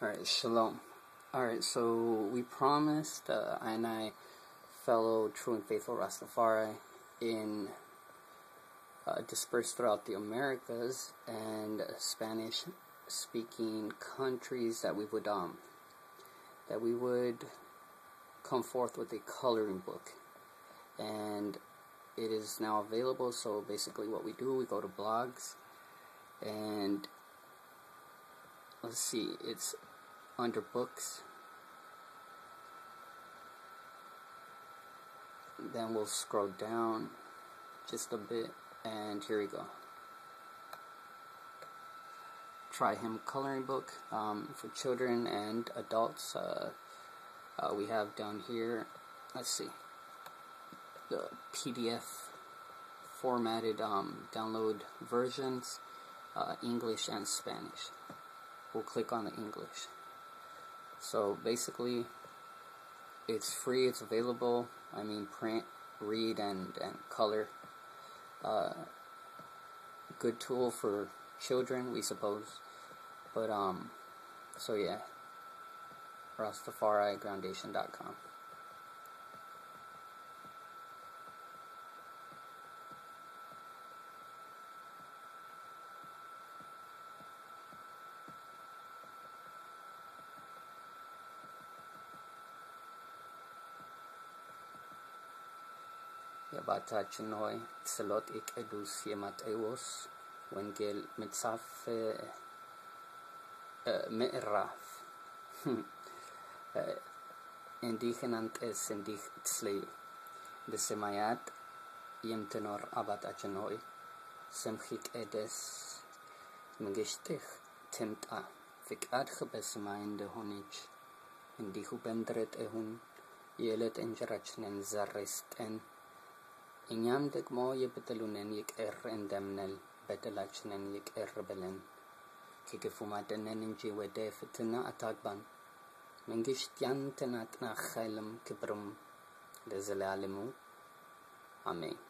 Alright, shalom. Alright, so we promised, I and I, fellow true and faithful Rastafari, in dispersed throughout the Americas and Spanish-speaking countries, that we would come forth with a coloring book, and it is now available. So basically what we do, we go to blogs, and let's see, it's under books, then we'll scroll down just a bit, and here we go, H.I.M. coloring book for children and adults. We have down here, let's see, the PDF formatted download versions, English and Spanish. We'll click on the English. So basically, it's free, it's available. I mean, print, read, and color. Good tool for children, we suppose. But, so yeah. Rastafari, groundation.com. Yabatachinoi, Tselot ik edus yemat ewos, wengel mitzafe me'raf. Indigenant es indig tzlei, de semayat yem tenor abatachinoi, semchik edes, megistich temta, vik adgebesmein de honich, indihu bendret ehun, yelet enjerachnen zarresten. Inyam dek mo ye betelunen yek endemnel, betelachnen yek belen. Kikifumaten inji wede fitna atagban. Mengishtian tenat nach helm kibrum. Dezelalimu. Amen.